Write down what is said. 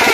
What?